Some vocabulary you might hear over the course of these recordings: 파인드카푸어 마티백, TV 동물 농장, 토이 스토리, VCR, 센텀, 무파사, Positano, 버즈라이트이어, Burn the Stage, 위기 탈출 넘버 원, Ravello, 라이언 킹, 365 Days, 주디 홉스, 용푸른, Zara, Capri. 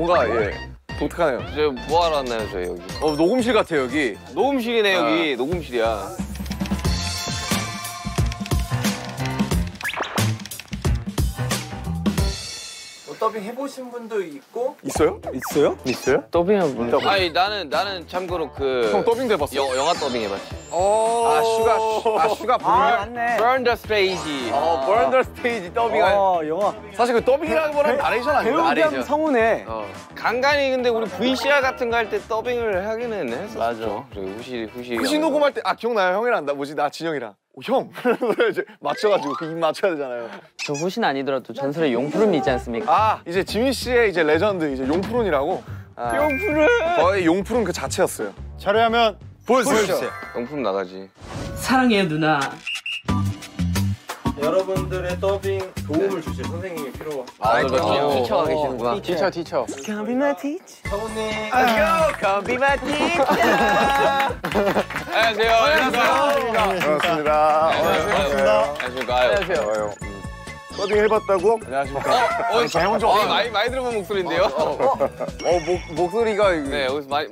뭔가 예 독특하네요. 저희 뭐 하러 왔나요, 저희 여기? 녹음실 같아 여기. 녹음실이네 아. 여기 녹음실이야. 더빙 해보신 분도 있고 있어요? 있어요? 있어요? 더빙한 분? 더빙. 아니 나는 참고로 그 형 더빙 해봤어. 영화 더빙 해봤지. 아 슈가 맞네. Burn the Stage. Burn the Stage 더빙한. 영화. 사실 그 더빙이라는 거는 나레이션 아니에요? 배우겸 성우네. 간간히 근데 우리 VCR 같은 거 할 때 더빙을 하기는 했었죠. 맞아. 그리고 후시 녹음할 때 아 기억나요? 형이랑 나 뭐지 나 진영이랑. 형! 이제 맞춰가지고 그 입 맞춰야 되잖아요. 저 후신 아니더라도 전설의 용푸른 있지 않습니까? 아 이제 지민 씨의 이제 레전드 이제 용푸른이라고. 아. 용푸른. 거의 용푸른 그 자체였어요. 자료하면 보여주세요. 용푸른 나가지. 사랑해요 누나. 여러분들의 더빙 도움을 주실 선생님이 필요하다. 티처가 계시는구나. 티처. Come be my teacher. 성우님. Come be my teacher. 안녕하세요. 반갑습니다. 안녕하세요. 더빙 해봤다고? 안녕하십니까. 많이 들어본 목소리인데요? 목소리가... 네, 여기서 많이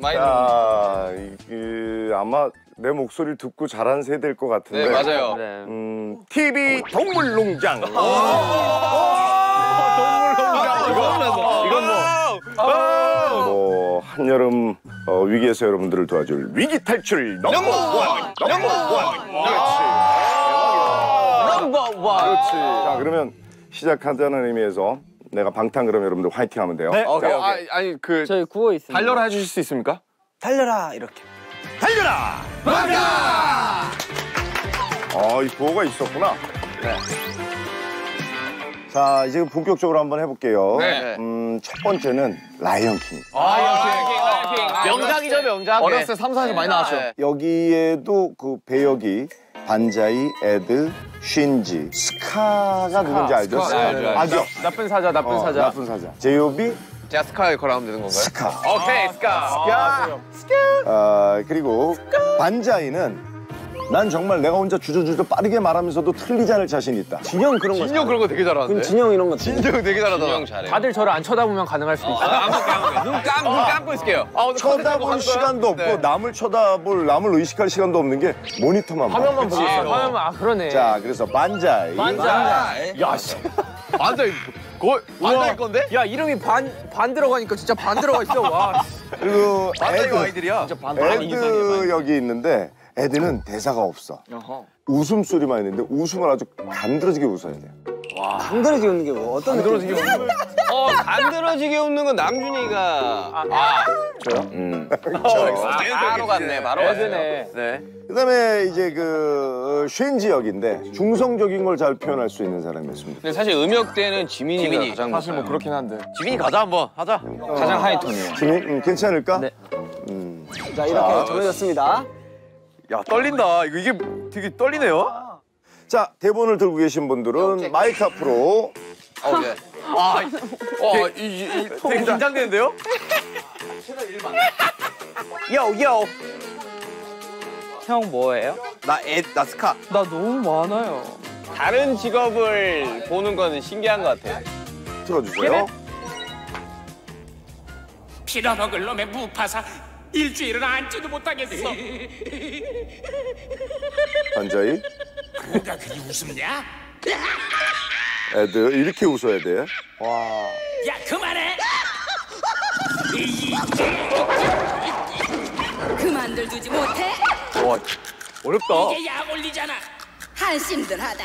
들어본. 아마... 내 목소리를 듣고 자란 세대일 것 같은데. 네, 맞아요. TV 동물 농장. 동물 농장. 이건 뭐 한여름 위기에서 여러분들을 도와줄 위기 탈출 넘버 원. 넘버 원. 그렇지. 자, 그러면 시작한다는 의미에서 내가 방탄 그러면 여러분들 화이팅 하면 돼요. 네. 오케이. 아니 그 저희 구호 있습니다. 달려라 해주실 수 있습니까? 달려라 이렇게. 달려라! 맞아! 이 구호가 있었구나. 네. 자, 이제 본격적으로 한번 해볼게요. 네. 첫 번째는 라이언 킹. 라이언 킹. 명작이죠, 명작. 어렸을 때 3, 4에서 많이 나왔죠. 네. 여기에도 그 배역이 반자이, 에드, 쉰지, 스카가 누군지 알죠? 알죠? 나쁜 사자. 나쁜 사자. 제이홉이 제가 스카 역할을 하면 되는 건가요? 스카. 오케이, 스카. 그리고 반자이는 난 정말 내가 혼자 주저주저 빠르게 말하면서도 틀리지 않을 자신이 있다. 진영 그런 거 되게 잘하는데? 그럼 진영 이런 거 되게 잘하다. 진영 잘해. 다들 저를 안 쳐다보면 가능할 수도 있어요. 눈 감고 있을게요. 쳐다볼 시간도 없고 남을 의식할 시간도 없는 게 모니터만 봐. 화면만 보고 있어요. 아, 그러네. 자, 그래서 반자이. 야, 씨. 반자이. 반자일 건데? 야 이름이 반 들어가니까 진짜 반 들어가 있어. 와. 그리고 에드 여기 있는데 에드는 대사가 없어. 웃음소리만 있는데 웃음을 아주 간드러지게 웃어야 돼요. 와. 간드러지게 웃는 게 뭐 어떤 느낌이야? 간드러지게 웃는 건 남준이가. 저요? 바로 갔네. 바로 갔네. 네. 그다음에 이제 그 쉔지 역인데 중성적인 걸 잘 표현할 수 있는 사람이었습니다. 근데 사실 음역대는 지민이가 가장 사실 뭐 그렇긴 한데. 지민이 가자 한번 하자. 가장 하이톤이에요. 지민 괜찮을까? 네. 자 이렇게 정해졌습니다. 야 떨린다. 이게 되게 떨리네요. 자 대본을 들고 계신 분들은 마이크 앞으로. 되게 긴장되는데요? 요요. 형 뭐예요? 나 스카. 나 너무 많아요. 다른 직업을 보는 건 신기한 것 같아요. 틀어주세요. 피나 먹을 놈의 무파사 일주일은 앉지도 못하겠어. 반자이. 뭐가 그리 웃음냐? 애들 이렇게 웃어야 돼. 와. 야 그만해. 그만들 두지 못해. 와 어렵다. 이게 약 올리잖아. 한심들하다.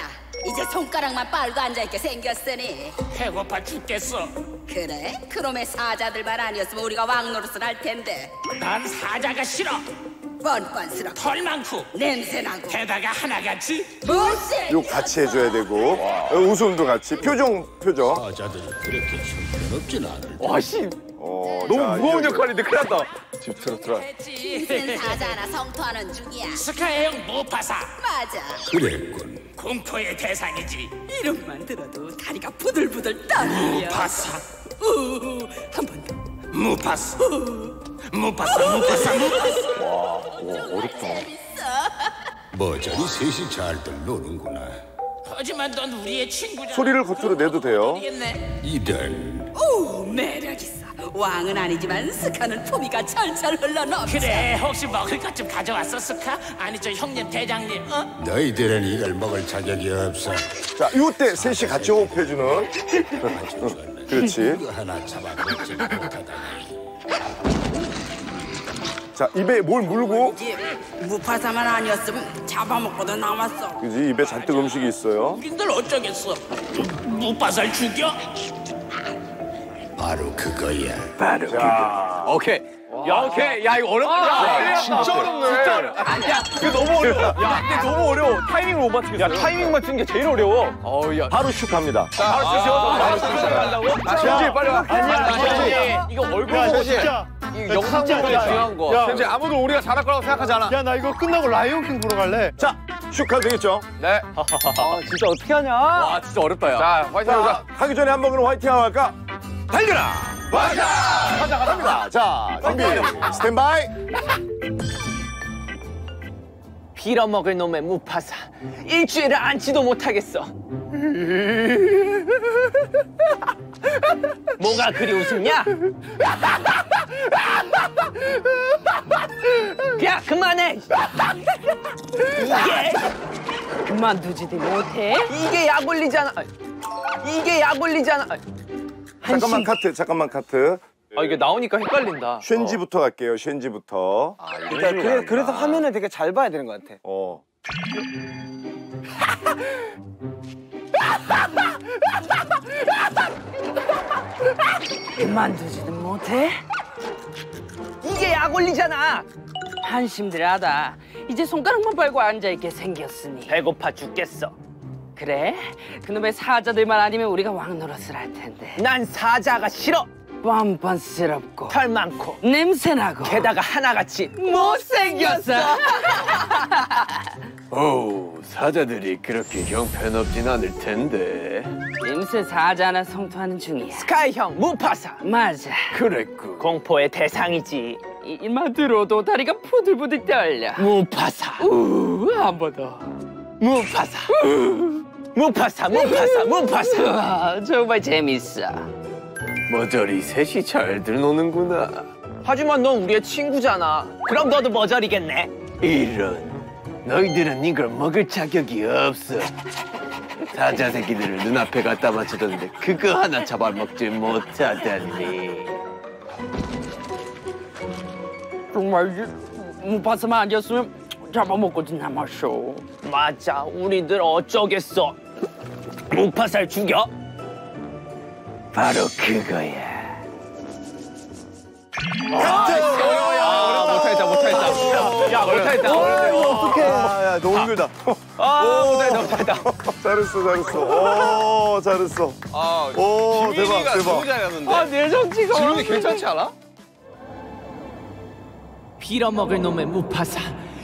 이제 손가락만 빨고 앉아있게 생겼으니. 배고파 죽겠어. 그래? 그놈의 사자들만 아니었으면 우리가 왕노릇을 할 텐데. 난 사자가 싫어. 뻔뻔스럽고 털 많고 냄새나고 게다가 하나같이 무슨 욕 같이 해줘야 되고 웃음도 같이 표정 사자들이 그렇게 춤대롭진 않을 텐데. 와씨 너무 무거운 역할인데 큰일 났다. 집트럭트라 무슨 사자나 성토하는 중이야. 스카의 형 무파사. 맞아 그랬군. 공포의 대상이지. 이름만 들어도 다리가 부들부들 떨려. 무파사 한번 더. 무파사 무파사. 와 어렵다. 머저리 셋이 잘들 노는구나. 하지만 넌 우리의 친구잖아. 소리를 겉으로 내도 돼요. 이런 오 매력있어. 왕은 아니지만 스카는 품위가 철철 흘러넘쳐. 그래, 혹시 먹을 것 좀 가져왔어, 스카? 아니죠, 형님, 대장님. 어? 너희들은 이걸 먹을 자격이 없어. 자, 이때 셋이 같이 호흡해주는. 그렇지. 하나 잡아먹지 못하다니. 자, 입에 뭘 물고. 무파사만 아니었으면 잡아먹고도 남았어. 그지, 입에 잔뜩 음식이 있어요. 우린들 어쩌겠어. 무파살 죽여? 바로 그거야. 바로 그거. 오케이. 야, 오케이. 야, 이거 어렵다. 진짜 어렵네. 야, 이거 너무 어려워. 야, 근데 너무 어려워. 타이밍을 못 맞추겠어. 야, 타이밍 맞추는 게 제일 어려워. 어우야. 바로 슛 갑니다. 바로 슛. 바로 슛 간다고? 슛이 빨리 와. 아니야, 이거 얼굴 보고 진짜. 이거 영상 보는 게 중요한 거야. 현재 아무도 우리가 잘할 거라고 생각하지 않아. 야, 나 이거 끝나고 라이언 킹 보러 갈래. 자, 슛 가도 되겠죠? 네. 아, 진짜 어떻게 하냐? 와, 진짜 어렵다, 야. 자, 화이팅하자. 하기 전에 한 번 그럼 화이팅하고 할까? 달려라! 맞아! 가자, 갑니다. 자, 준비, 스탠바이! 빌어먹을 놈의 무파사, 일주일을 앉지도 못하겠어. 뭐가 그리 웃음냐? 야, 그만해! 이게! 그만두지도 못해? 이게 약올리잖아. 이게 약올리잖아. 잠깐만 카트, 잠깐만 카트. 아, 이게 나오니까 헷갈린다. 쉔지부터 갈게요, 쉔지부터. 아, 일단 그래서 화면을 되게 잘 봐야 되는 것 같아. 어. 그만두지는 못해? 이게 약 올리잖아. 한심들하다. 이제 손가락만 빨고 앉아있게 생겼으니. 배고파 죽겠어. 그래? 그놈의 사자들만 아니면 우리가 왕 노릇을 할 텐데. 난 사자가 싫어. 뻔뻔스럽고 털 많고 냄새나고 게다가 하나같이 못생겼어. 어우, 사자들이 그렇게 형편없진 않을 텐데. 냄새 사자 하나 성토하는 중이야. 스카이 형 무파사. 맞아, 그랬고 공포의 대상이지. 입만 들어도 다리가 부들부들 떨려. 무파사. 한 번 더. 무파사. 무파사, 무파사, 무파사. 정말 재밌어. 머저리 셋이 잘들 노는구나. 하지만 넌 우리의 친구잖아. 그럼 너도 머저리겠네. 이런, 너희들은 이걸 먹을 자격이 없어. 사자 새끼들을 눈앞에 갖다 맞추던데 그거 하나 잡아먹지 못하다니. 정말 무파사만 아니었으면 잡아먹고도 남았어. 맞아, 우리들 어쩌겠어. 무파살 죽여? 바로 그거야. 아, 못하겠다, 못하겠다. 야, 못하겠다. 어떡해. 야, 너무 힘들다. 아, 못하겠다, 못하겠다. 잘했어, 잘했어. 오, 잘했어. 아, 오, 대박, 대박. 아, 내 정치가. 지금이 괜찮지 않아? 빌어먹을 놈의 무파사.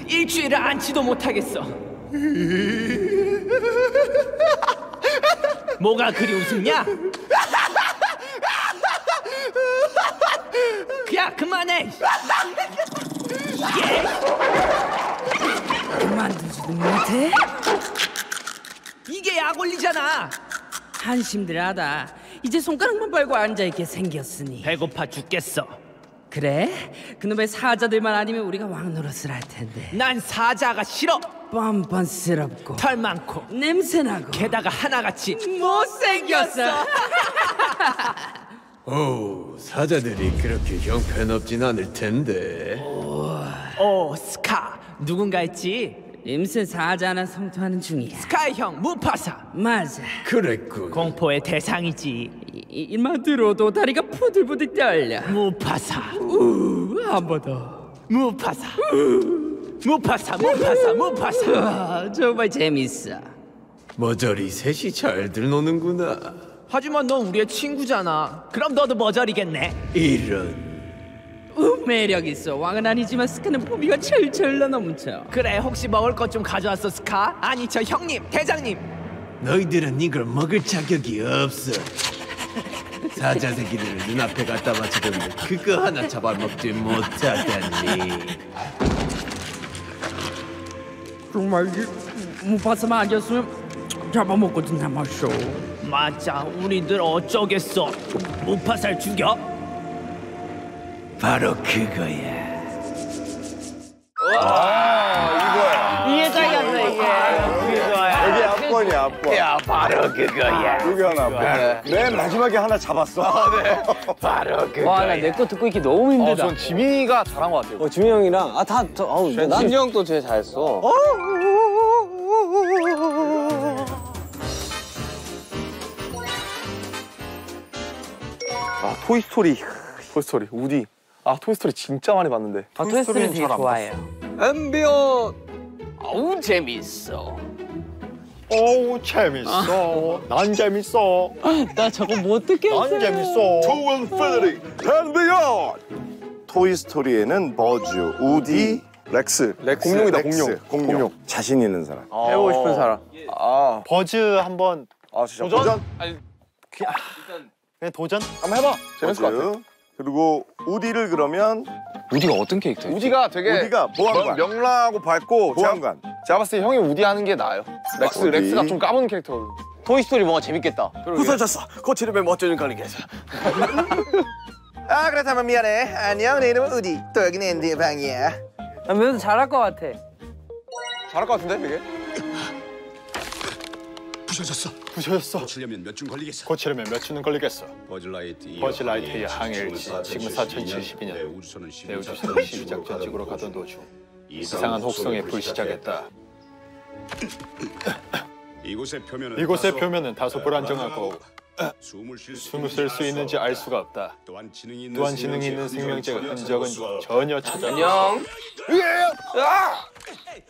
일주일을 앉지도 못하겠어. 뭐가 그리 웃음냐? 야, 그만해! 그만두지도 못해? 이게 약 올리잖아. 한심들하다. 이제 손가락만 빨고 앉아있게 생겼으니. 배고파 죽겠어. 그래? 그놈의 사자들만 아니면 우리가 왕 노릇을 할 텐데. 난 사자가 싫어. 뻔뻔스럽고 털 많고 냄새나고 게다가 하나같이 못생겼어. 어우, 사자들이 그렇게 형편없진 않을 텐데. 오, 스카 누군가 있지? 임신 사자 하나 성토하는 중이야. 스카이 형 무파사. 맞아, 그랬군. 공포의 대상이지. 입만 들어도 다리가 부들부들 떨려. 무파사. 한 번 더. 무파사. 무파사, 무파사, 무파사. 정말 재밌어. 머저리 셋이 잘들 노는구나. 하지만 넌 우리의 친구잖아. 그럼 너도 머저리겠네. 이런. 매력 있어. 왕은 아니지만 스카는 부비가 철철 넘쳐. 그래, 혹시 먹을 것 좀 가져왔어, 스카? 아니, 저 형님, 대장님. 너희들은 이걸 먹을 자격이 없어. 사자 새끼들을 눈앞에 갖다 맞추던데 그거 하나 잡아먹지 못하다니. 정말 무파사만 아니었으면 잡아먹고도 남았어. 맞아, 우리들 어쩌겠어. 무파살 죽여? 바로 그거야. 와, 이거야. 이해가였어 이게. 이게 앞번이야, 앞번. 야, 바로 그거야. 여기 하나, 앞번. 맨 마지막에 하나 잡았어. 아, 네. 바로 그거야. 와, 나 내 거 듣고 있기 너무 힘들다. 전 지민이가 잘한 것 같아요. 지민이 형이랑, 아, 다, 어우, 난 지민이 형도 제일 잘했어. 아, 토이 스토리. 토이 스토리, 우디. 아, 토이 스토리 진짜 많이 봤는데. 아, 토이 스토리는 되게 좋아해요. 엠비어. 어우, 재밌어. 어우, 재밌어. 아. 난 재밌어. 나 저거 못 듣겠어. 난 재밌어. 좋은 패드릭, 엠비어. 토이 스토리에는 버즈, 우디, 렉스. 공룡이다, 공룡. 자신 있는 사람. 아. 해보고 싶은 사람. 아. 버즈 한번. 아, 진짜. 도전? 아니, 그냥. 일단... 그냥 도전? 한번 해봐. 재밌을 것 같아. 그리고 우디를 그러면 우디가 어떤 캐릭터예요? 우디가 되게 보안관. 명랑하고 밝고 보안관. 제가 봤을 때 형이 우디 하는 게 나아요. 렉스, 우디. 렉스가 좀 까먹는 캐릭터. 토이 스토리 뭔가 재밌겠다. 부서졌어. 거칠으면 멋져진 관리겠어. 아, 그렇다면 미안해. 안녕, 내 이름은 우디. 또 여기는 앤디의 방이야. 나 면도 잘할 것 같아. 잘할 것 같은데, 되게? 부셔졌어. 고치려면 몇 주 걸리겠어. 버즈라이트의 항해일지 지금 4072년 내 우주선은 12작 지구로 가던 도중 이상한 혹성에 불시착했다. 이곳의 표면은 다소 불안정하고 숨을 쉴 수 있는지 알 수가 없다. 또한 지능이 있는 생명체의 흔적은 전혀 찾아. 안녕.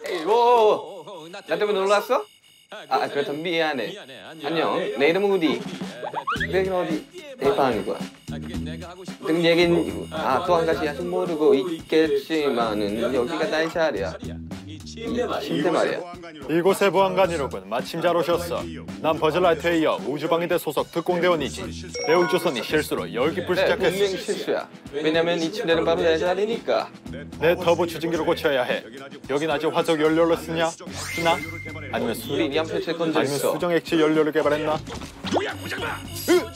에이, 오, 나 때문에 놀랐어? 아, 그렇다면 미안해. 안녕, 내 이름은 우디. 여기는 어디? 내 방이고 등 얘기는 이고 또 한 가지 아직 모르고 있겠지만은 여기가 나의 자리야. 침대 말이야. 이곳의 보안관 여러분, 마침 잘 오셨어. 난 버즈라이트에 이어 우주방위대 소속 특공대원이지. 내 우주선이 실수로 열기풀 시작했어. 분명 실수야. 왜냐면 이 침대는 바로 내 자리니까. 내 터보 추진기를 고쳐야 해. 여긴 아직 화석 연료를 쓰나? 아니면 수정 액체 연료를 개발했나?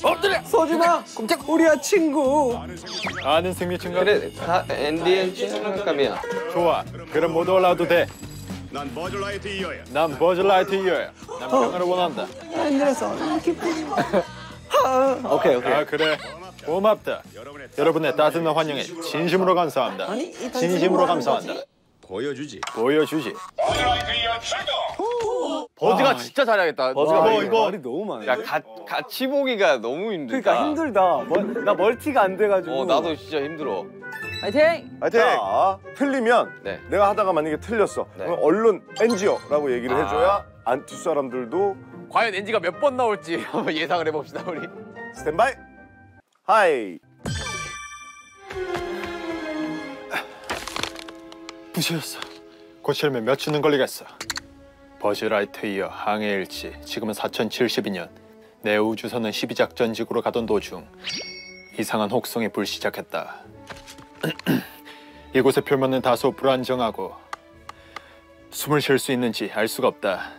엎드려! 서준아! 꼼짝! 우리야 친구! 아는 생리친가? 그래, 다 앤디의 친구감이야. 좋아, 그럼 모두 올라와도 돼. 난 버즈라이트 이어야. 난 평화를 원한다. 힘들었어. 오케이. 아, 그래. 고맙다. 여러분의 따뜻한 환영에 진심으로 감사합니다. 보여주지. 버즈가 진짜 잘해야겠다. 버즈가 이거 말이 너무 많아. 야, 같이 보기가 너무 힘들다. 그러니까 힘들다. 나 멀티가 안 돼가지고. 나도 진짜 힘들어. 파이팅! 자, 틀리면 내가 하다가 만약에 틀렸어. 그럼 얼른 엔지어라고 얘기를 해줘야 안투 사람들도 과연 엔지가 몇 번 나올지 한번 예상을 해봅시다, 우리. 스탠바이. 하이. 부셔졌어. 고치려면 몇 주는 걸리겠어. 버즈라이트 이어 항해일지 지금은 4072년 내 우주선은 12작전 지구로 가던 도중 이상한 혹성이 불시착했다. 이곳의 표면은 다소 불안정하고 숨을 쉴 수 있는지 알 수가 없다.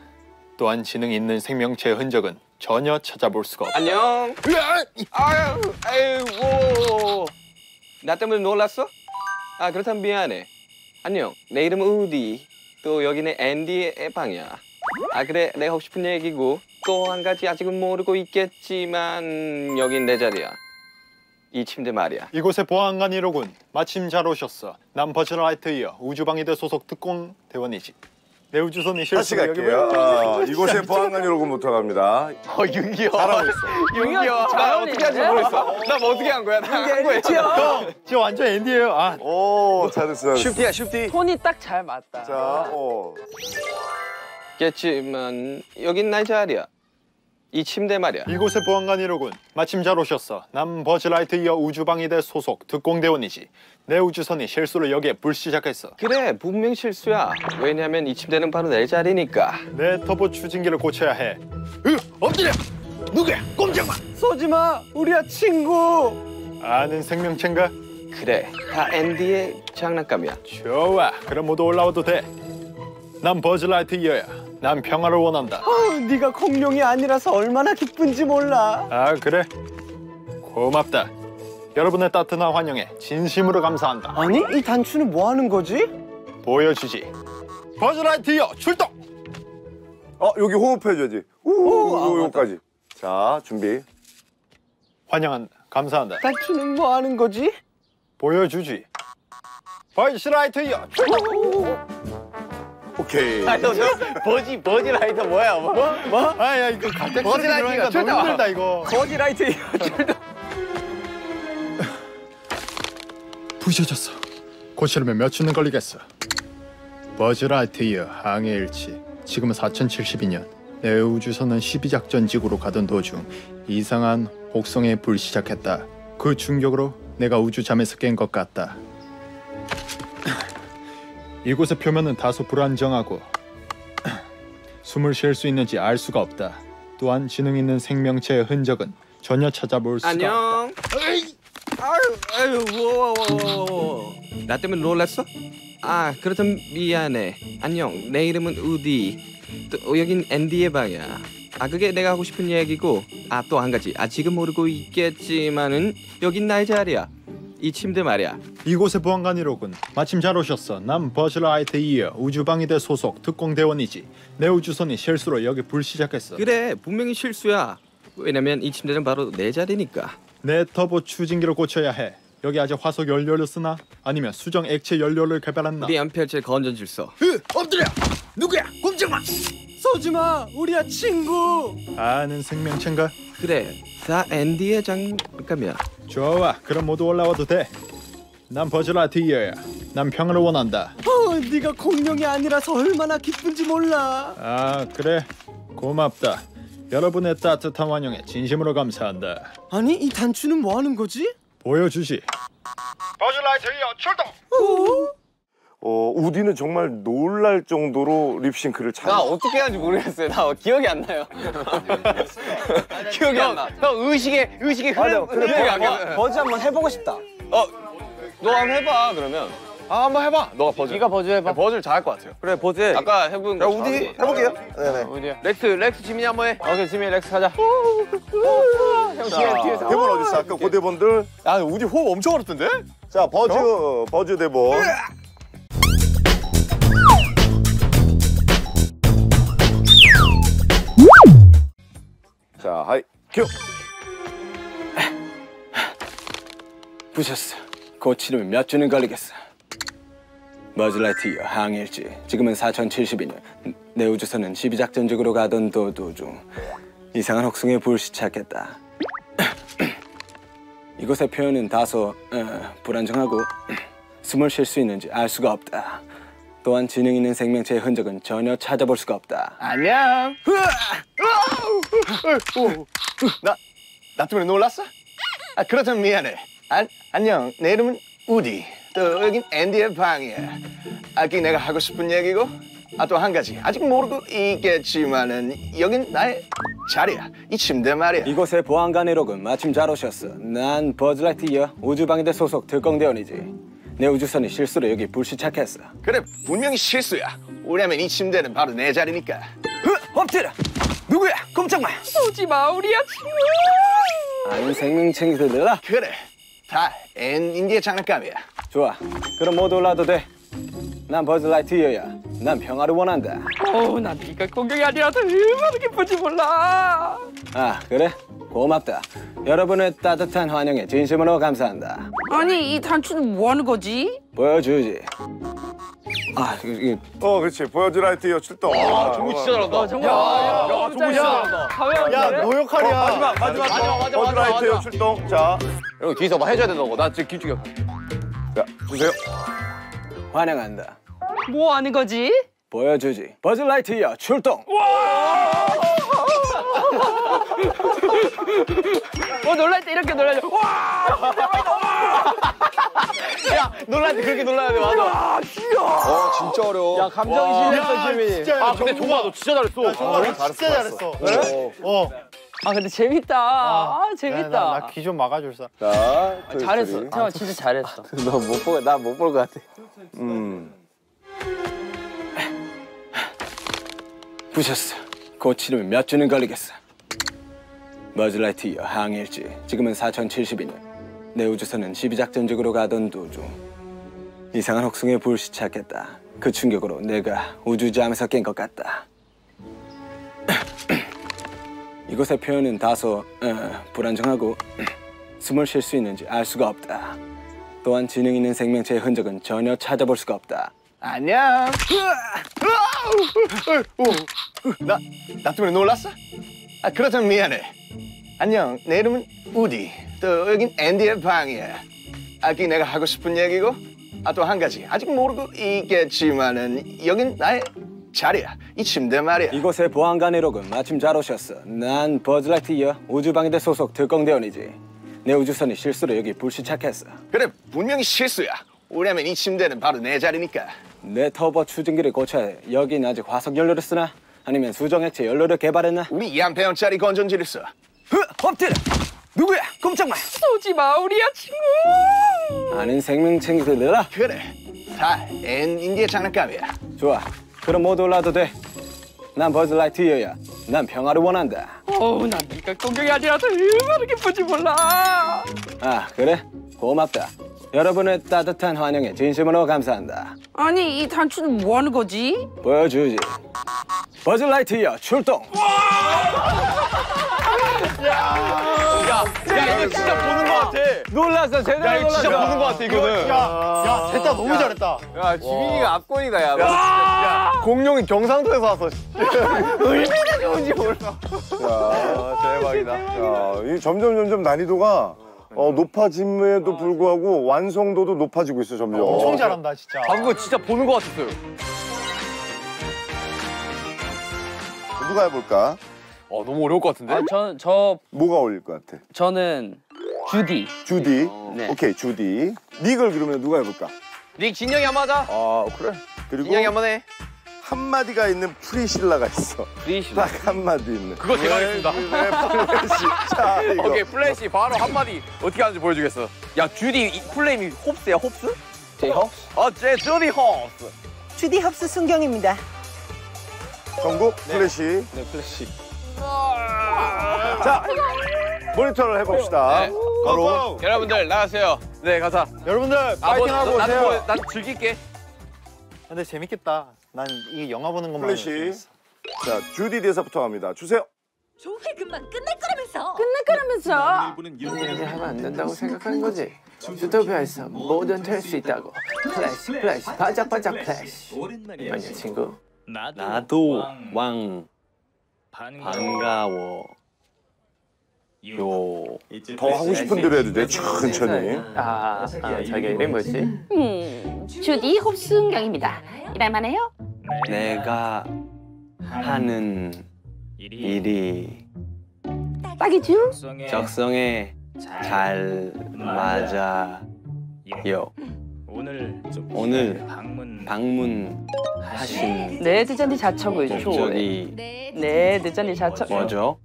또한 지능이 있는 생명체의 흔적은 전혀 찾아볼 수가 없다. 안녕. 아이고. 나 때문에 놀랐어? 아, 그렇다면 미안해. 안녕, 내 이름은 우디. 또 여기는 앤디의 방이야. 아, 그래, 내가 하고 싶은 얘기고 또 한 가지 아직은 모르고 있겠지만 여긴 내 자리야. 이 침대 말이야. 이곳의 보안관이로군. 마침 잘 오셨어. 난 버즈라이트 이어 우주방위대 소속 특공대원이지. 내 우주선이 실수. 다시 갈게요. 이곳의 보안관이로군 못합니다. 윤기야. 잘하고 있어. 윤기야. 나 어떻게 하지 모르겠어. 나 뭐 어떻게 한 거야? 나 한 거야. 지금 완전 앤디예요. 아. 오, 잘했어요. 슈티야, 슈티. 톤이 딱 잘 맞다. 자, 겠지만 여긴 나의 자리야. 이 침대 말이야. 이곳의 보안관이로군. 마침 잘 오셨어. 난 버즈라이트 이어 우주방위대 소속 특공대원이지. 내 우주선이 실수로 여기에 불시착했어. 그래, 분명 실수야. 왜냐면 이 침대는 바로 내 자리니까. 내 터보 추진기를 고쳐야 해. 엎드려! 누구야? 꼼짝 마! 쏘지 마! 우리야 친구! 아는 생명체인가? 그래, 다 앤디의 장난감이야. 좋아, 그럼 모두 올라와도 돼. 난 버즈라이트 이어야. 난 평화를 원한다. 네가 공룡이 아니라서 얼마나 기쁜지 몰라. 아, 그래? 고맙다. 여러분의 따뜻한 환영에 진심으로 감사한다. 아니, 이 단추는 뭐 하는 거지? 보여주지. 버즈라이트이어 출동! 여기 호흡해줘야지. 여기까지. 자, 준비. 환영한다. 감사한다. 단추는 뭐 하는 거지? 보여주지. 버즈라이트이어 출동! 오케이. 아, 버즈라이트 뭐야? 뭐? 야, 이거 갑자기 버즈라이트가 너무 힘들다, 이거. 버즈라이트 출동. 부셔졌어. 고치려면 몇 주는 걸리겠어. 버즈라이트이어 항해 일치. 지금은 4072년. 내 우주선은 12작전지구로 가던 도중 이상한 혹성에 불시착했다. 그 충격으로 내가 우주잠에서 깬 것 같다. 이곳의 표면은 다소 불안정하고 숨을 쉴 수 있는지 알 수가 없다. 또한 지능 있는 생명체의 흔적은 전혀 찾아볼 수가 안녕. 없다. 안녕. 나 때문에 놀랐어? 아, 그렇다면 미안해. 안녕, 내 이름은 우디. 또 여긴 앤디의 방이야. 아, 그게 내가 하고 싶은 얘기고, 아, 또 한 가지. 아, 지금 모르고 있겠지만은 여긴 나의 자리야. 이 침대 말이야. 이곳의 보안관이로군. 마침 잘 오셨어. 난 버즈라이트이어 우주방위대 소속 특공대원이지. 내 우주선이 실수로 여기 불시착했어. 그래, 분명히 실수야. 왜냐면 이 침대는 바로 내 자리니까. 내 터보 추진기를 고쳐야 해. 여기 아직 화석 연료를 쓰나? 아니면 수정 액체 연료를 개발했나? 우리 연필체 건전지를 써. 엎드려! 누구야? 꼼짝마! 쏘지마! 우리야 친구! 아는 생명체인가? 그래, 다 앤디의 장감이야. 좋아, 그럼 모두 올라와도 돼. 난 버즈라이트이어야. 난 평화를 원한다. 네가 공룡이 아니라서 얼마나 기쁜지 몰라. 아, 그래? 고맙다. 여러분의 따뜻한 환영에 진심으로 감사한다. 아니, 이 단추는 뭐 하는 거지? 보여주지. 버즈라이트이어 출동! 우디는 정말 놀랄 정도로 립싱크를 잘... 나 어떻게 하는지 모르겠어요. 나 기억이 안 나요. 기억이 안 나. 형, 의식의 흐름... 기억이 안 나. 버즈 한번 해보고 싶다. 너 한번 해봐, 그러면. 아, 한번 해봐. 너가 버즈. 네가 버즈 해봐. 버즈를 잘할 것 같아요. 그래, 버즈 해. 아까 해본 거. 야, 우디 해볼게요. 네네. 우디야. 렉스 지민이 한번 해. 오케이, 지민이 렉스 가자. 대본 어디 있어? 아까 고대본들. 야, 우디 호흡 엄청 어렵던데? 자, 버즈 대본. 자, 하이, 큐. 부셨어. 고치려면 몇 주는 걸리겠어. 버즈라이트이어 항해일지. 지금은 4072년. 내 우주선은 12작전지구로 가던 도중 이상한 혹성에 불시착했다. 이곳의 표현은 다소 불안정하고 숨을 쉴 수 있는지 알 수가 없다. 또한 지능 있는 생명체의 흔적은 전혀 찾아볼 수가 없다. 안녕. 나 때문에 놀랐어? 아, 그렇다면 미안해. 안녕. 내 이름은 우디. 또 여긴 앤디의 방이야. 아기 내가 하고 싶은 얘기고, 아, 또 한 가지. 아직 모르고 있겠지만은 여긴 나의 자리야. 이 침대 말이야. 이곳의 보안관 이로군. 마침 잘 오셨어. 난 버즈라이트이어 우주방위대 소속 특공대원이지. 내 우주선이 실수로 여기 불시착했어. 그래, 분명히 실수야. 왜냐면 이 침대는 바로 내 자리니까. 엎드려! 누구야? 꼼짝마! 쏘지 마, 우리야, 친구! 아니, 생명체들아. 그래, 다 앤디의 장난감이야. 좋아, 그럼 모두 올라와도 돼. 난 버즈라이트이어야. 난 평화를 원한다. 난 네가 공격이 아니라서 얼마나 기쁜지 몰라. 아, 그래? 고맙다. 여러분의 따뜻한 환영에 진심으로 감사한다. 아니, 이 단추는 뭐 하는 거지? 보여주지. 아, 이게... 그렇지. 보여주라이트이어 출동. 와, 정우 진짜 잘한다. 정우. 야, 정우 진짜 잘한다. 야, 너 역할이야. 마지막. 버즈라이트이어 출동. 자, 여러분 뒤에서 막 해줘야 된다고. 나 지금 길쭉이야. 자, 주세요. 환영한다. 뭐 하는 거지? 보여주지. 버즈라이트이어 출동. 놀랄 때 이렇게 놀라죠. 야, 놀랄 때 그렇게 놀라야 돼. 맞아. 야, 진짜 어려워. 야, 감정이 심했어, 지민이. 아, 근데 종아, 너 진짜 잘했어. 종아, 진짜 잘했어. 그래? 아, 근데 재밌다. 재밌다. 나 귀 좀 막아줄 사람. 잘했어. 태환 진짜 잘했어. 나 못 볼 것 같아. 부셨어. 고치려면 몇 주는 걸리겠어. 버즈라이트이어 항해일지. 지금은 4072년. 내 우주선은 시비작전적으로 가던 도중 이상한 혹성에 불시착했다. 그 충격으로 내가 우주잠에서 깬 것 같다. 이곳의 표현은 다소 불안정하고 숨을 쉴 수 있는지 알 수가 없다. 또한 지능 있는 생명체의 흔적은 전혀 찾아볼 수가 없다. 안녕! 나 때문에 놀랐어? 아, 그렇다면 미안해. 안녕, 내 이름은 우디. 또 여긴 앤디의 방이야. 아기 내가 하고 싶은 얘기고, 아, 또 한 가지. 아직 모르고 있겠지만은 여긴 나의 자리야. 이 침대 말이야. 이곳의 보안관 1호군 마침 잘 오셨어. 난 버즈라이트이어 우주방위대 소속 특공대원이지. 내 우주선이 실수로 여기 불시착했어. 그래, 분명히 실수야. 왜냐면 이 침대는 바로 내 자리니까. 내 터보 추진기를 고쳐야 해. 여긴 아직 화석 연료를 쓰나? 아니면 수정액체 연료를 개발했나? 우리 2암페어짜리 건전지를 써. 엎드려! 누구야? 꼼짝 마! 쏘지 마, 우리야, 친구! 아는 생명체들이라? 그래, 다 N인디의 장난감이야. 좋아, 그럼 모두 올라도 돼. 난 버즈라이트이어야. 난 평화를 원한다. 어우, 난 네가 공격이 아니라서 얼마나 기쁜지 몰라. 아, 그래? 고맙다. 여러분의 따뜻한 환영에 진심으로 감사한다. 아니, 이 단추는 뭐 하는 거지? 보여주지. 버즈라이트이어 출동! 야, 이거 진짜 보는 거 같아. 놀랐어, 제대로 놀랐어. 야, 이거 진짜 보는 거 같아, 이거는. 야, 됐다, 너무 잘했다. 야, 지민이가 압권이다, 야. 야, 공룡이 경상도에서 왔어. 얼마나 좋은지 몰라. 야, 대박이다. 야, 이 점점 난이도가 높아짐에도 불구하고 완성도도 높아지고 있어, 점점. 엄청 잘한다, 진짜. 방금 진짜 보는 거 같았어요. 누가 해볼까? 너무 어려울 것 같은데? 저 뭐가 어울릴 것 같아? 저는 주디. 네. 오케이, 주디. 닉을 그러면 누가 해볼까? 닉 진영이 한번 하자. 아, 그래. 그리고 진영이 한번 해. 한마디가 있는 프리실라가 있어. 프리실라. 딱 한마디 있는. 그거 제가 하겠습니다. 플래시. 자, 이거. 오케이, 플래시. 바로 한마디 어떻게 하는지 보여주겠어. 야, 주디 플레임이 홉스야, 홉스? 제 홉스? 제 주디 홉스. 주디 홉스 순경입니다. 정국, 플래시. 네, 플래시. 자, 모니터를 해봅시다. 네. 바로. 여러분들 나가세요. 네, 가자. 여러분들 파이팅하고 오세요. 난 즐길게. 근데 재밌겠다. 난 이 영화 보는 것만 재밌어. 자, 주디 대사부터 갑니다. 주세요. 조회 금방 끝날 거라면서. 이렇게 하면 안 된다고 생각하는 거지. 주토피아에서 뭐든 될 수 있다고. 플래시, 반짝반짝 플래시. 안녕, 친구. 나도 왕. 반가워. 더 하고 싶은 대로 해도 돼, 천천히. 자기 이름 뭐였지? 주디 홉순경입니다. 일할만 해요? 내가 하는 일이 딱이죠? 적성에 잘 맞아요. 오늘 방문하신 네 대전이 자청을 좋아해. 네 대전이 자청 뭐죠?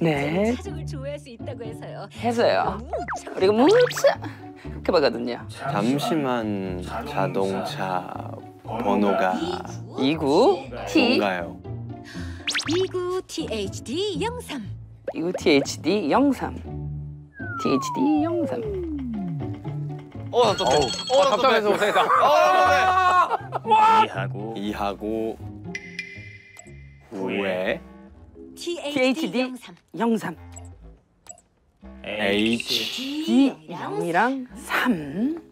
네 자청을 좋아할 수 있다고 해서요. 그리고 무차 그거거든요. 잠시만 자동차 번호가 29T 뭔가요? 29THD03. 29THD03. 답답해서 못하겠다. 이하고 후에 THD 03 HD 0이랑 3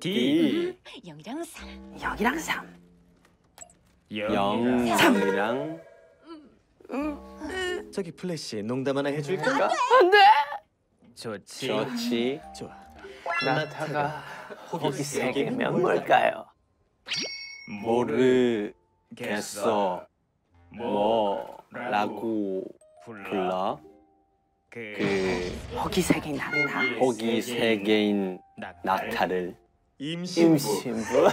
D 0이랑 3 0이랑 저기 플래시 농담 하나 해줄까? 안돼! 좋지. 좋아. 나타가 호기 세계면 뭘까요? 모르겠어. 뭐라고 불러? 그 호기 세계인 낙타. 호기 세계인 낙타를 임신부.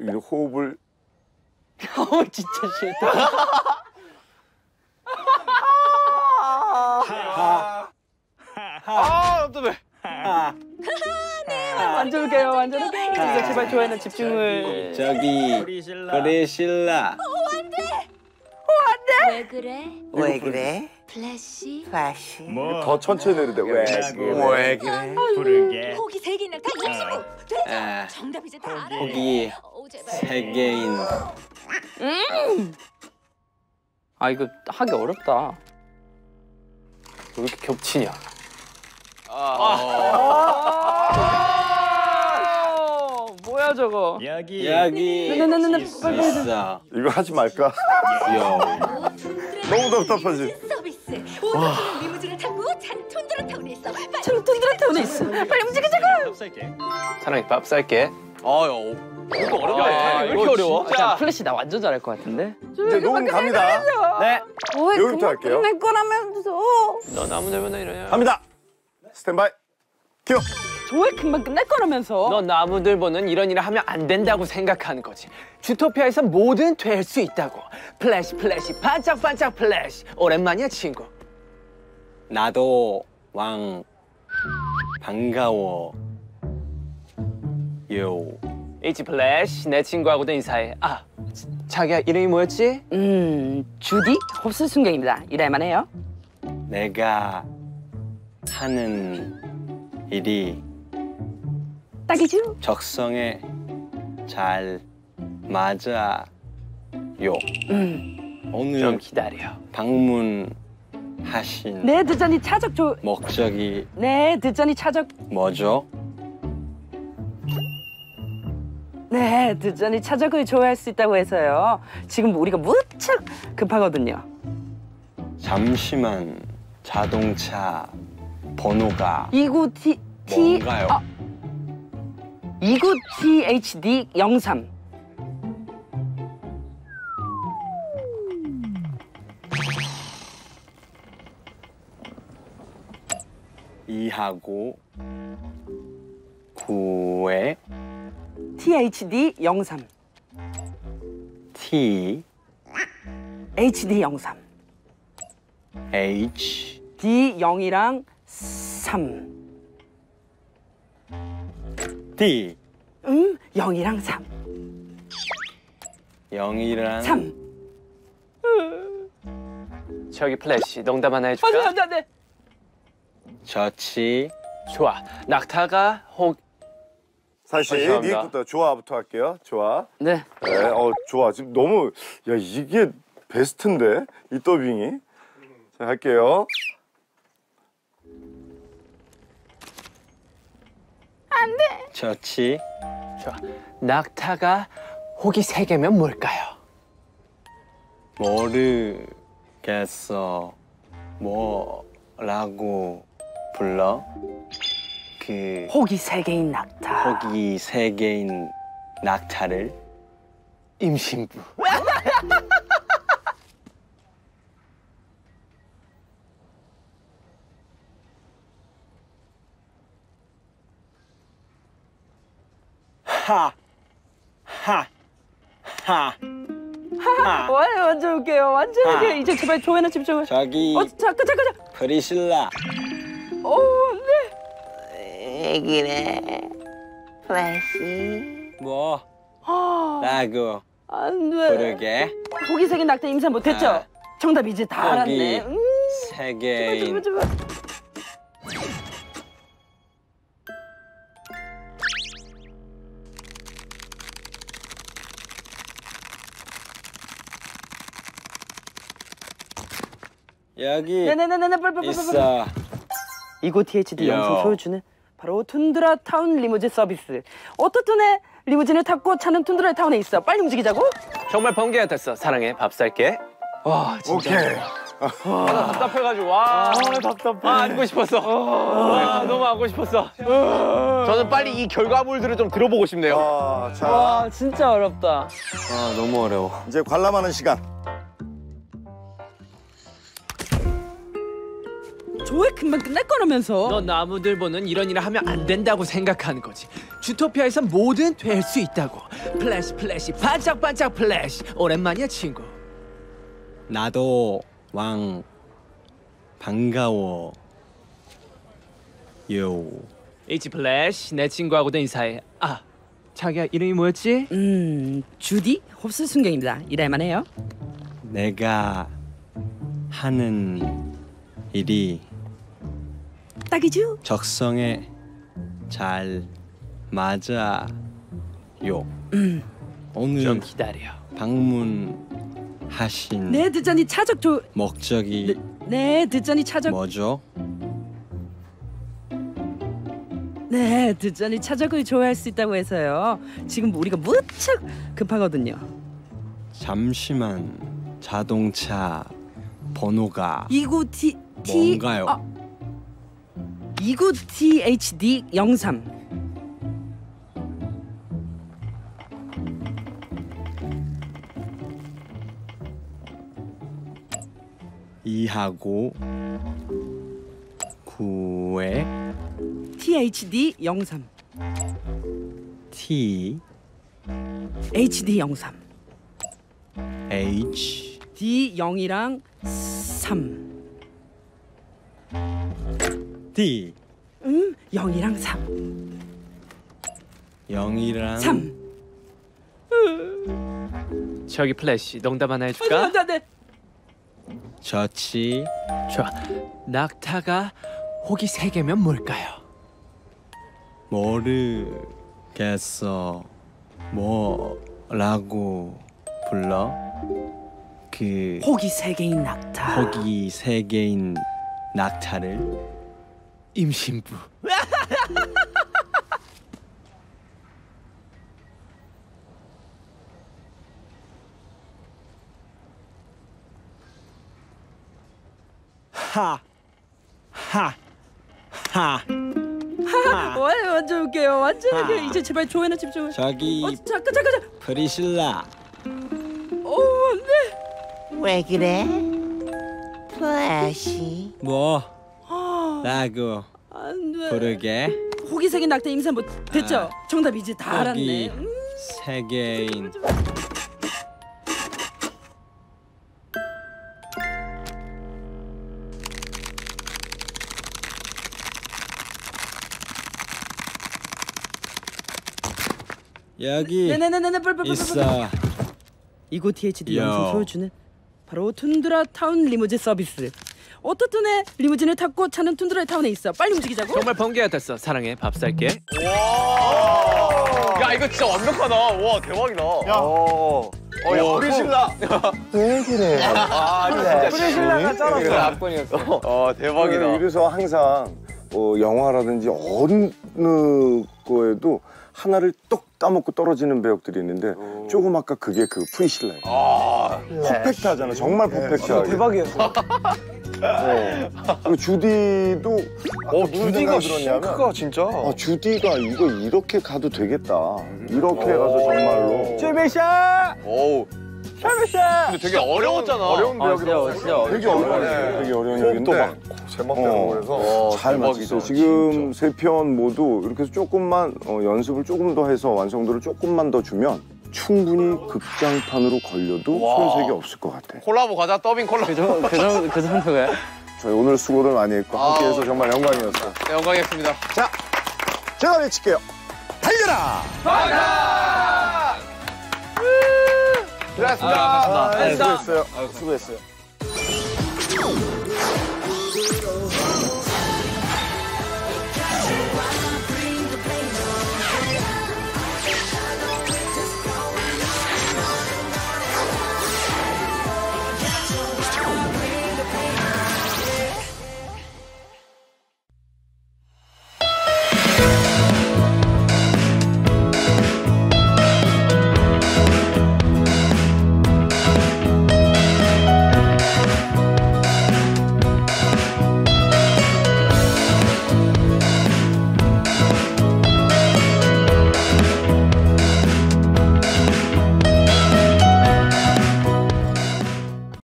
이 호흡을. 진짜 싫다. 완전 웃겨요, 완전 웃겨요. 진짜 제발 좋아하는 집중을. 저기, 프리실라. 오, 안 돼! 왜 그래? 왜 그래? 플래시? 플래시? 뭐, 더 천천히 내리대. 왜 그래? 부르게. 고기 세 개는 다 25! 되죠? 정답 이제 다 알아. 고기 세 개인. 아, 이거 하기 어렵다. 왜 이렇게 겹치냐? 뭐야 저거? 여기 있어. 이거 하지 말까? 너무 답답하지? 서비스. 오늘은 리무진을 타고 잔 톤드라타운에 있어. 잔 톤드라타운에 있어. 빨리 움직여줘. 사랑이 밥 살게. 아유, 이거 어렵네. 왜 이렇게 어려워? 플래시 나 완전 잘할 것 같은데? 이제 녹음 갑니다. 네. 여기부터 할게요. 내 거라면서. 넌 아무 데나 이러냐? 갑니다. 스탠바이. 큐. 왜 금방 끝날 거라면서? 넌 나무들보는 이런 일을 하면 안 된다고 생각하는 거지. 주토피아에선 뭐든 될 수 있다고. 플래시 플래시 반짝반짝 플래시. 오랜만이야 친구. 나도 왕 반가워 요. 이지 플래시 내 친구하고도 인사해. 아 자기야 이름이 뭐였지? 주디 홉스 순경입니다. 일할만 해요. 내가 하는 일이 딱이죠? 적성에 잘 맞아요. 오늘 좀 기다려. 방문하신 네 듣자니 차적 조 목적이 네 듣자니 차적 뭐죠? 네 듣자니 차적을 조회할 수 있다고 해서요. 지금 우리가 무척 급하거든요. 잠시만 자동차 번호가 29T 뭔가요? 아. 29THD03 2하고 9에 THD03 THD03 H D0이랑 3 D. 0이랑 3. 0이랑 3. 저기 플래시 농담 하나 해줄까? 안돼 안돼 안돼. 저치 좋아. 낙타가 혹 사실 니부터 좋아부터 할게요. 좋아. 네. 네. 좋아. 지금 너무 야 이게 베스트인데 이 더빙이. 자 할게요. 안 돼. 좋지. 좋아. 낙타가 혹이 세 개면 뭘까요? 모르겠어. 뭐라고 불러? 그 혹이 세 개인 낙타. 혹이 세 개인 낙타를 임신부. 하하하하 완전 웃겨요. 완전 웃겨요. 이제 제발 조회나 집중해. 저기 잠깐 프리실라. 어우 안돼. 왜 그래 플래시 뭐 라고 안돼 부르게 고기 색인 낙타 임산 못했죠? 정답 이제 다 알았네. 세 개인 여기 있어. 29THD 영상 소유주는 바로 툰드라 타운 리무진 서비스. 어떻든에 리무진을 타고 차는 툰드라 타운에 있어. 빨리 움직이자고. 정말 번개가 됐어. 사랑해 밥 살게. 와 진짜. 오케이. 나 답답해가지고 와 답답해. 아 안고 싶었어. 와 너무 안고 싶었어. 저는 빨리 이 결과물들을 좀 들어보고 싶네요. 와 진짜 어렵다. 와 너무 어려워. 이제 관람하는 시간. 조회 금방 끝날 거라면서. 넌 나무들보는 이런 일을 하면 안 된다고 생각하는 거지. 주토피아에선 뭐든 될 수 있다고. 플래시 플래시 반짝반짝 플래시. 오랜만이야 친구. 나도 왕 반가워 요. 이지 플래시 내 친구하고도 인사해. 아 자기야 이름이 뭐였지? 주디 홉스 순경입니다. 일할만 해요. 내가 하는 일이 딱이죠? 적성에 잘 맞아요. 오늘 좀 기다려. 방문하신 네 듣자니 차적 조 목적이 네 듣자니 차적 뭐죠? 네 듣자니 차적을 좋아할 수 있다고 해서요. 지금 우리가 무척 급하거든요. 잠시만, 자동차 번호가 29T 뭔가요? 29THD03. 이하고 9에 THD03 THD03 HD0이랑 3 D 0이랑 3 0이랑 3 저기 플래시 농담 하나 해줄까? 안 돼, 안 돼. 좋지. 좋아. 낙타가 혹이 3개면 뭘까요? 모르겠어. 뭐라고 불러? 그 혹이 3개인 낙타. 혹이 3개인 낙타를 임신부. 하하하하 완전 웃겨요. 완전 웃겨요. 이제 제발 조회나 집중을. 저기 잠깐 프리실라. 오 안돼. 왜 그래? 플래시 뭐 라고 안돼 부르게. 혹이 세긴 낙타 임산부 됐죠? 정답 이제 다 알았네. 세계인 여기 네네네네 있어. 이곳 THD 영상 소유주는 바로 툰드라 타운 리무진 서비스. 오토툰의 리무진을 탔고 차는 툰드라 타운에 있어. 빨리 움직이자고. 정말 번개가 됐어. 사랑해 밥 살게. 야 이거 진짜 완벽하다. 와 대박이다. 야 프리실라. 왜 그래? 아 프리실라가 짱이었어. 압권이었어. 대박이다. 이래서 항상 영화라든지 어느 거에도 하나를 똑 따먹고 떨어지는 배역들이 있는데 조금 아까 그게 그 프리실라예요. 아 퍼펙트하잖아. 정말 퍼펙트하게. 대박이었어. 그리고 주디도 무슨 생각이 들었냐면 싱크가 진짜. 주디가 이거 이렇게 가도 되겠다. 이렇게 가서 정말로. 제베샤. 제베샤. 근데 되게 어려웠잖아. 어려운 배역이라서. 되게 어려웠어요. 되게 어려운 배역인데. 제목대로 그래서 잘 맞췄어요. 지금 3편 모두 이렇게 해서 조금만 연습을 조금 더 해서 완성도를 조금만 더 주면 충분히 극장판으로 걸려도 손색이 없을 것 같아. 콜라보 가자. 더빙 콜라보. 그 정도가요? 저희 오늘 수고를 많이 했고 함께해서 정말 영광이었어요. 네, 영광이었습니다. 자, 제가 외칠게요. 달려라! 반갑습니다. 수고했어요. 수고했어요.